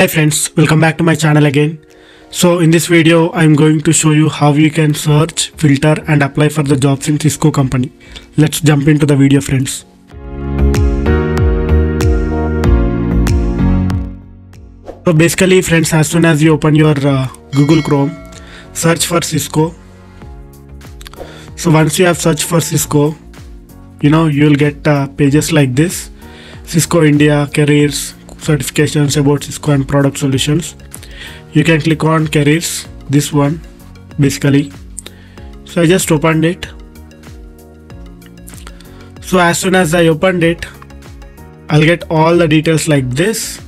Hi friends, welcome back to my channel again. So in this video I'm going to show you how you can search, filter and apply for the jobs in Cisco company. Let's jump into the video friends. So basically friends, as soon as you open your Google Chrome, search for Cisco. So once you have searched for Cisco, you will get pages like this: Cisco India, careers, certifications, about Cisco and product solutions. You can click on careers, this one basically. So I just opened it. So as soon as I opened it, I'll get all the details like this,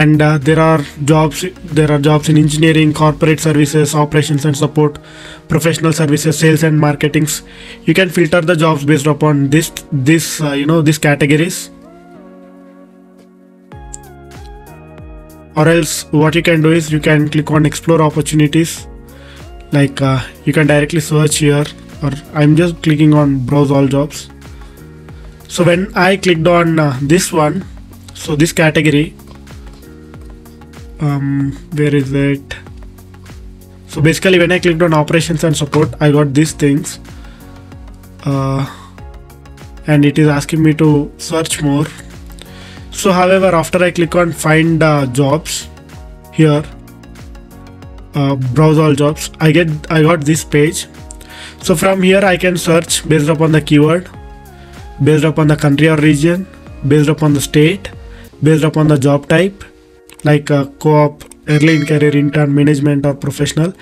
and there are jobs in engineering, corporate services, operations and support, professional services, sales and marketings. You can filter the jobs based upon these categories, or else what you can do is you can click on explore opportunities. Like you can directly search here, or I'm just clicking on browse all jobs. So when I clicked on this one, so this category, where is it? So basically when I clicked on operations and support, I got these things, and it is asking me to search more. So however, after I click on find jobs here, browse all jobs, I got this page. So from here I can search based upon the keyword, based upon the country or region, based upon the state, based upon the job type, like co-op, early in career, intern, management or professional,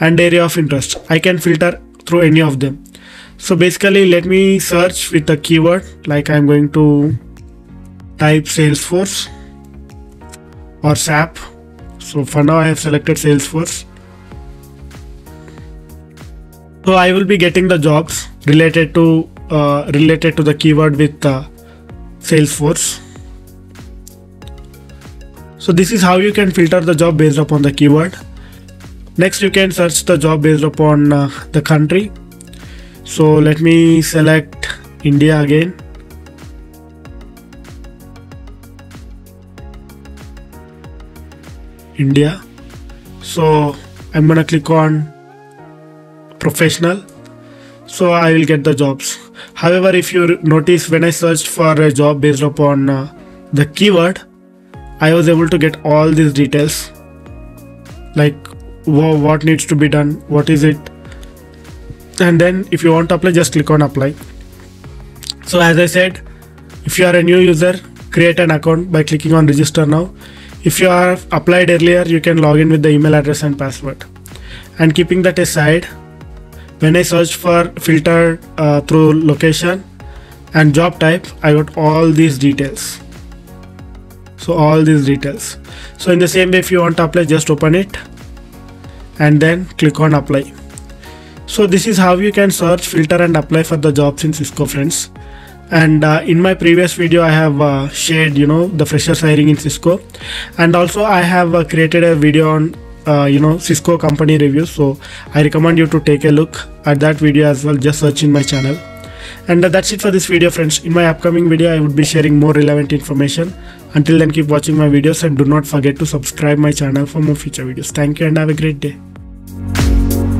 and area of interest. I can filter through any of them. So basically let me search with a keyword, like I'm going to type Salesforce or SAP. So for now I have selected Salesforce. So I will be getting the jobs related to the keyword with Salesforce. So this is how you can filter the job based upon the keyword. Next you can search the job based upon the country. So let me select India again. India. So I'm gonna click on professional. So I will get the jobs. However, if you notice, when I searched for a job based upon the keyword, I was able to get all these details, like what needs to be done, what is it, and then if you want to apply, just click on apply. So as I said, if you are a new user, create an account by clicking on register now. If you are applied earlier, you can log in with the email address and password. And keeping that aside, when I searched for filter through location and job type, I got all these details. So all these details. So in the same way, if you want to apply, just open it and then click on apply. So this is how you can search, filter and apply for the jobs in Cisco friends. And in my previous video I have shared the freshers hiring in Cisco, and also I have created a video on Cisco company reviews. So I recommend you to take a look at that video as well. Just search in my channel. And that's it for this video friends. In my upcoming video I would be sharing more relevant information. Until then, keep watching my videos and do not forget to subscribe my channel for more future videos. Thank you and have a great day.